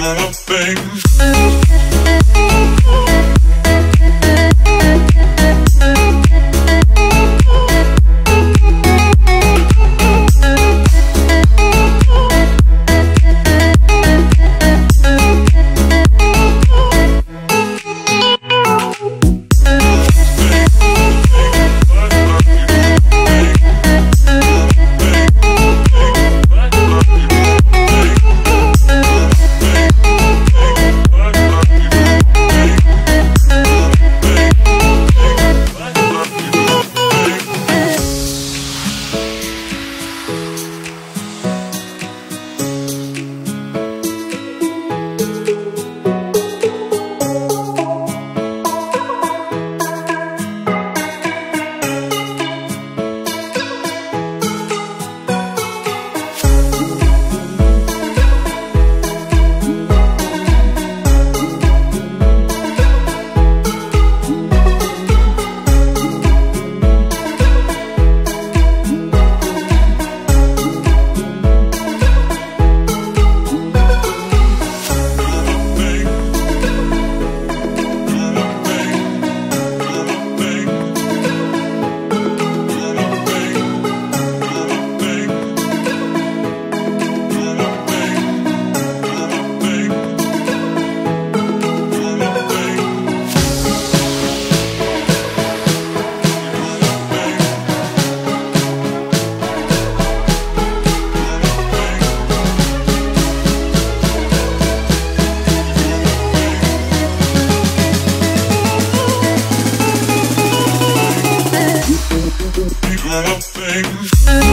full of things. People of things.